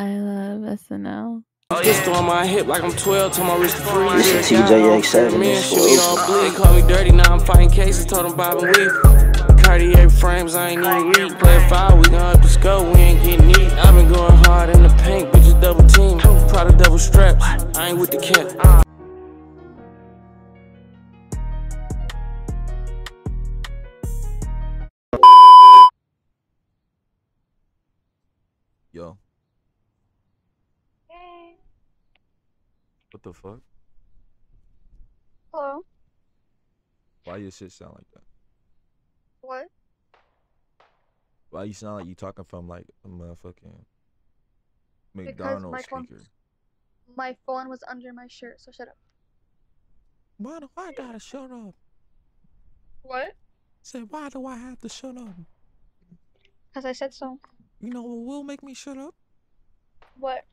I love SNL. Just on my hip like I'm 12, told my wrist to free. This is TJX7, this is call me dirty, now I'm fighting cases, told them bobbing weed. Cartier frames, I ain't even weak. Play 5, we gon' up the scope, we ain't getting eat. I've been going hard in the paint, bitches double team. Proud of double straps, I ain't with the cap. Yo. Hey. What the fuck? Hello. Why your shit sound like that? What? Why you sound like you talking from like a motherfucking McDonald's speaker? My phone was under my shirt, so shut up. Why do I gotta shut up? What? Say why do I have to shut up? Cause I said so. You know what will make me shut up? What?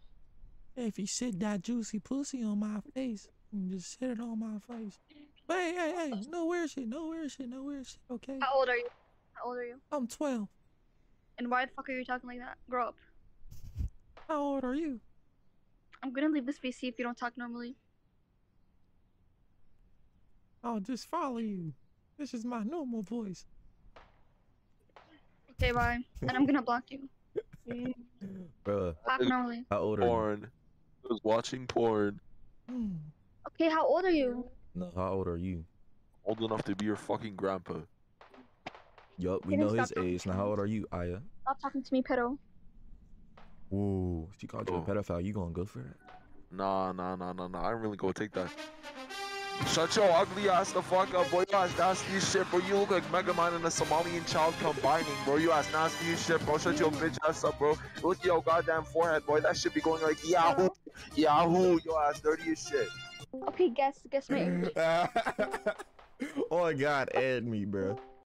If you sit that juicy pussy on my face, you just sit it on my face. But hey, no weird shit, no weird shit, no weird shit, okay? How old are you? How old are you? I'm 12. And why the fuck are you talking like that? Grow up. How old are you? I'm gonna leave this PC if you don't talk normally. I'll just follow you. This is my normal voice. Okay, bye. And I'm gonna block you. Bruh. How old are you? Porn. I was watching porn. Okay, how old are you? No, how old are you? Old enough to be your fucking grandpa. Yup, we know his age. Now, how old are you, Aya? Stop talking to me, pedo. Ooh, if she called you a pedophile, you gonna go for it? Nah. I ain't really gonna take that. Shut your ugly ass the fuck up, bro. You ass nasty as shit, bro. You look like Megaman and a Somalian child combining, bro. You ass nasty as shit, bro. Shut your bitch ass up, bro. Look at your goddamn forehead, boy. That shit be going like Yahoo, Yahoo. Your ass dirty as shit. Okay, guess me. Oh my god, add me, bro.